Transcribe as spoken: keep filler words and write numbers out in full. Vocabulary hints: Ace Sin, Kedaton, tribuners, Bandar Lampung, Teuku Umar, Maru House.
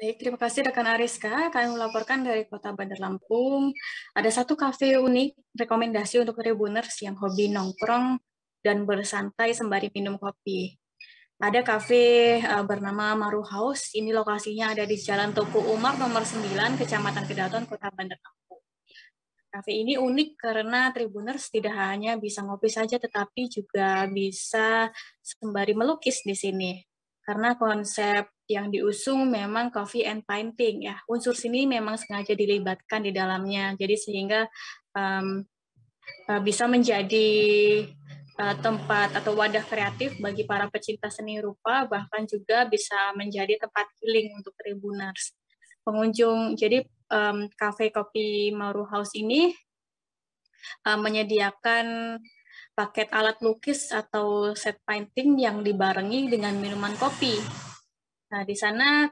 Baik, terima kasih rekan Ariska. Kami melaporkan dari Kota Bandar Lampung. Ada satu kafe unik rekomendasi untuk tribuners yang hobi nongkrong dan bersantai sembari minum kopi. Ada kafe uh, bernama Maru House. Ini lokasinya ada di Jalan Teuku Umar nomor sembilan, Kecamatan Kedaton, Kota Bandar Lampung. Kafe ini unik karena tribuners tidak hanya bisa ngopi saja, tetapi juga bisa sembari melukis di sini. Karena konsep yang diusung memang coffee and painting, ya, unsur sini memang sengaja dilibatkan di dalamnya, jadi sehingga um, bisa menjadi uh, tempat atau wadah kreatif bagi para pecinta seni rupa, bahkan juga bisa menjadi tempat healing untuk tribuners. Pengunjung, jadi um, Cafe Kopi Maru House ini uh, menyediakan paket alat lukis atau set painting yang dibarengi dengan minuman kopi. Nah, di sana